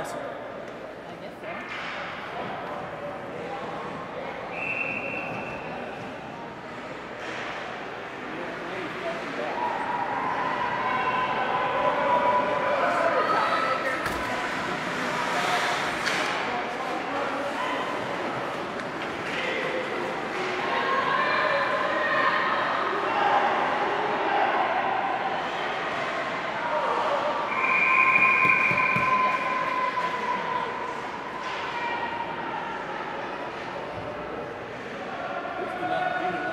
wrestling. I guess so.